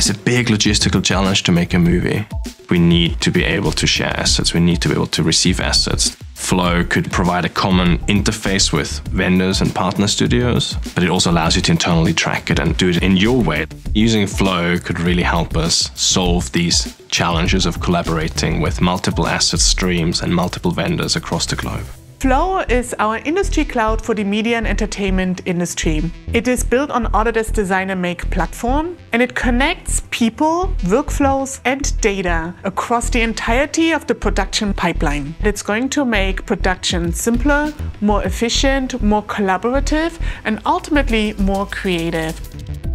It's a big logistical challenge to make a movie. We need to be able to share assets. We need to be able to receive assets. Flow could provide a common interface with vendors and partner studios, but it also allows you to internally track it and do it in your way. Using Flow could really help us solve these challenges of collaborating with multiple asset streams and multiple vendors across the globe. Flow is our industry cloud for the media and entertainment industry. It is built on Autodesk's Design and Make platform, and it connects people, workflows, and data across the entirety of the production pipeline. It's going to make production simpler, more efficient, more collaborative, and ultimately more creative.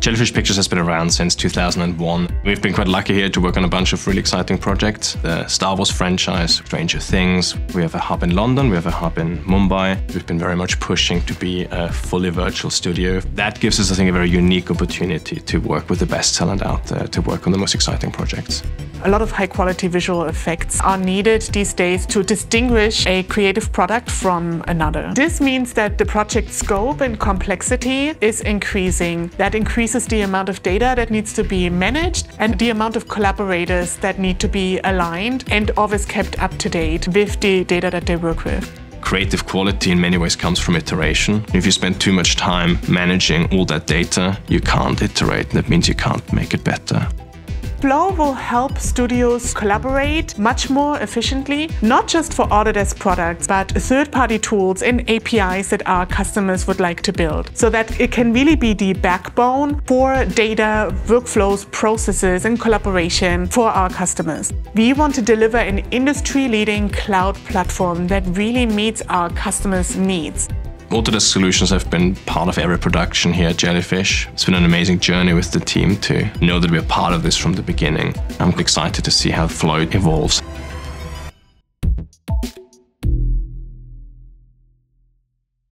Jellyfish Pictures has been around since 2001. We've been quite lucky here to work on a bunch of really exciting projects. The Star Wars franchise, Stranger Things. We have a hub in London, we have a hub in Mumbai. We've been very much pushing to be a fully virtual studio. That gives us, I think, a very unique opportunity to work with the best talent out there, to work on the most exciting projects. A lot of high-quality visual effects are needed these days to distinguish a creative product from another. This means that the project scope and complexity is increasing. That increases the amount of data that needs to be managed and the amount of collaborators that need to be aligned and always kept up to date with the data that they work with. Creative quality in many ways comes from iteration. If you spend too much time managing all that data, you can't iterate. That means you can't make it better. Flow will help studios collaborate much more efficiently, not just for Autodesk products, but third-party tools and APIs that our customers would like to build, so that it can really be the backbone for data, workflows, processes, and collaboration for our customers. We want to deliver an industry-leading cloud platform that really meets our customers' needs. Autodesk solutions have been part of every production here at Jellyfish. It's been an amazing journey with the team to know that we're part of this from the beginning. I'm excited to see how Flow evolves.